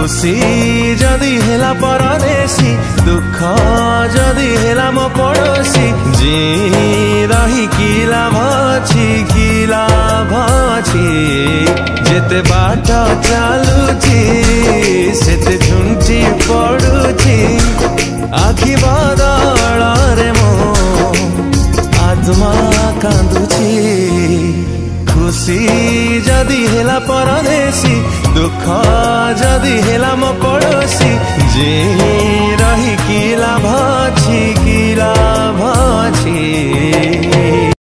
খুশি যদি হেলা পরদেশী, দুঃখ যদি হেলা মো পড়োশী। জি রহি কি লাভ আছে, কি লাভ আছে, যেতে বাট চালুছি সেতে ঝুঁটি পড়ুছি। আখি বদলরে মো আত্মা কাঁদুছি। खुशी जदि हेला परदेसी, दुख जदि हेला मो पड़ोसी। जी